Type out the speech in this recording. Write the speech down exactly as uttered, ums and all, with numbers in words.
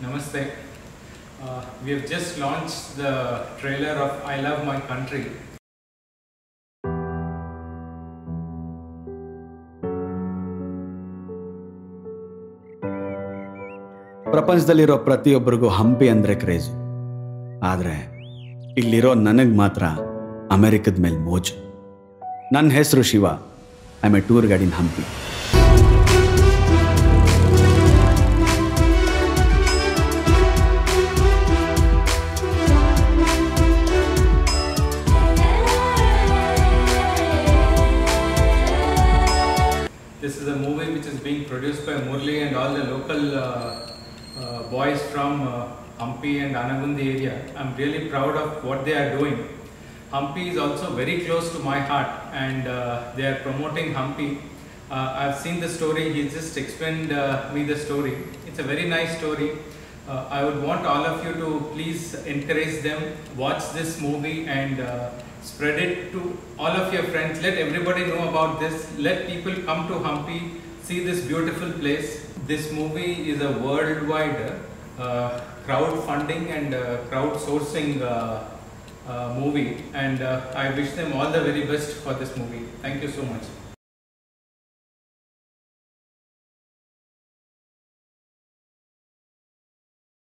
Namaste. Uh, we have just launched the trailer of I Love My Country. ಪ್ರಪಂಚದಲ್ಲಿರೋ ಪ್ರತಿಯೊಬ್ಬರಿಗೂ ಹಂಪಿ ಅಂದರೆ craze. ಆದರೆ ಇಲ್ಲಿರೋ ನನಗೆ ಮಾತ್ರ ಅಮೆರಿಕದ ಮೇಲೆ ಮೋಜು. ನನ್ನ ಹೆಸರು Shiva. I am a tour guide in Hampi. This is a movie which is being produced by Murli and all the local uh, uh, boys from uh, Hampi and Anagundi area. I'm really proud of what they are doing. Hampi is also very close to my heart, and uh, they are promoting Hampi. Uh, I've seen the story. He just explained uh, me the story. It's a very nice story. Uh, I would want all of you to please encourage them, watch this movie and uh, spread it to all of your friends. Let everybody know about this. Let people come to Hampi, see this beautiful place. This movie is a worldwide uh, crowdfunding and uh, crowdsourcing uh, uh, movie, and uh, I wish them all the very best for this movie. Thank you so much.